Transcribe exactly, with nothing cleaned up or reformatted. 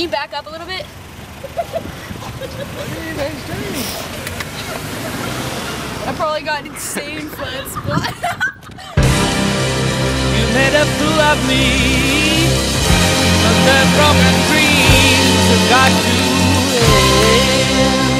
Can you back up a little bit? I probably got an insane flat spot. You made a fool of me, but the broken dreams have got to end.